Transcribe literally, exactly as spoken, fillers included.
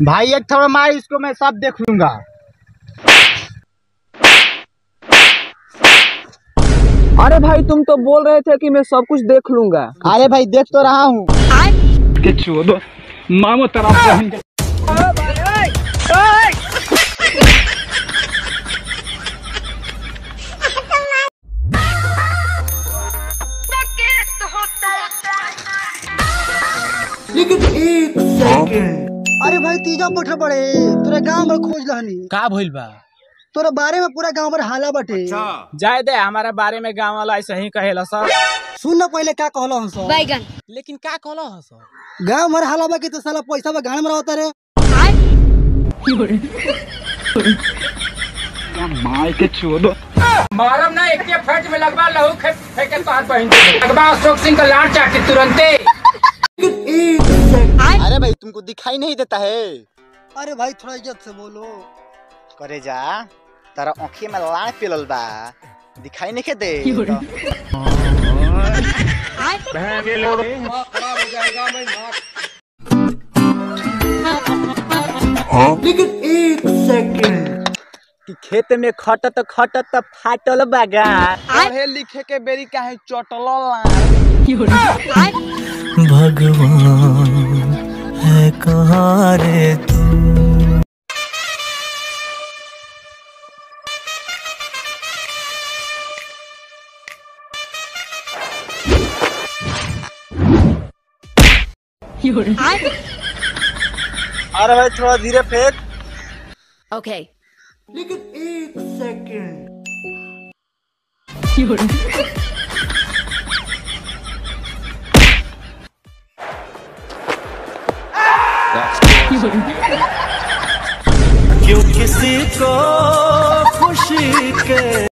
भाई एक थोड़ा मार, इसको मैं सब देख लूंगा। अरे भाई तुम तो बोल रहे थे कि मैं सब कुछ देख लूंगा। अरे भाई देख तो रहा हूँ। लेकिन एक सेकंड, अरे भाई तीजा पठा पड़े तोरा गाँव में खोज लहनी का भइल बा। तोरा बारे में पूरा गाँव भर हाला बटे। जाए दे हमारा बारे में गाँव वाला ऐसे ही कहेला सर। सुन ना पहले क्या कहला हस। बैगन लेकिन क्या कहला हस। गाँव भर हाला बा कि तो साला पैसा बा गाने में रहता रे। मार के छोड़ो मारम ना एक फट में लगवा लहू फेंके तोहार बहिन के लगवा। अशोक सिंह का लाड़ चाटी तुरंते। अरे भाई तुमको दिखाई नहीं देता है। अरे भाई थोड़ा इज्जत से बोलो। करे जा तारा आँखी में लाल पिलल बा, दिखाई नहीं के दे। लेकिन एक सेकंड कि खेत में खटत खटत फाटल बागा। अरे लिखे के बेरी काहे चटल। भगवान है कहाँ रे तू। अरे भाई थोड़ा धीरे फेंक। ओके लेकिन एक सेकंड। क्यों किसी को खुशी के